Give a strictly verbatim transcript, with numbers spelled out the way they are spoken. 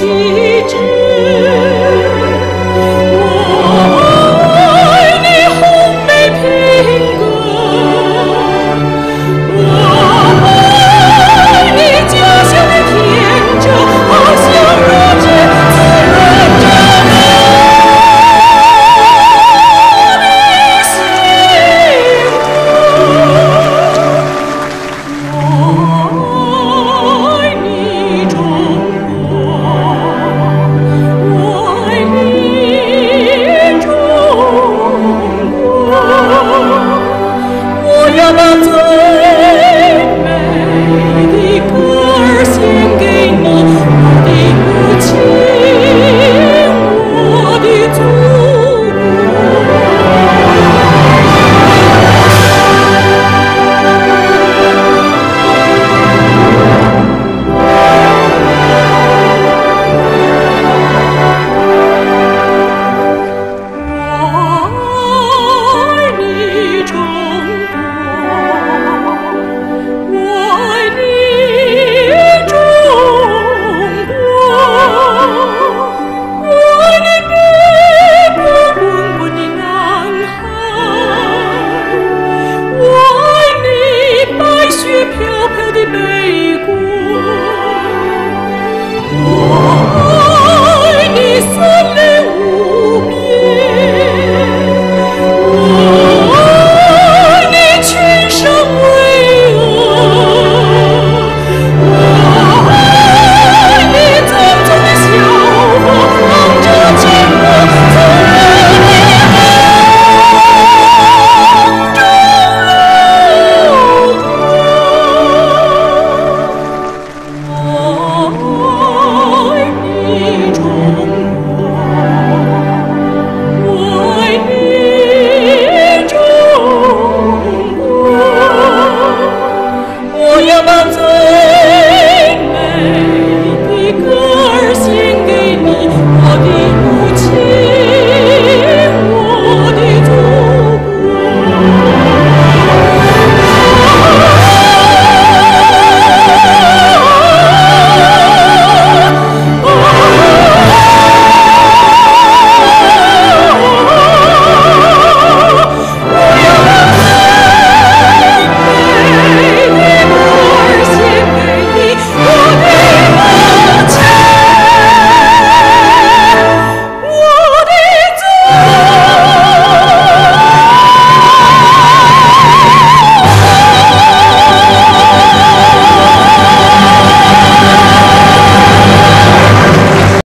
情。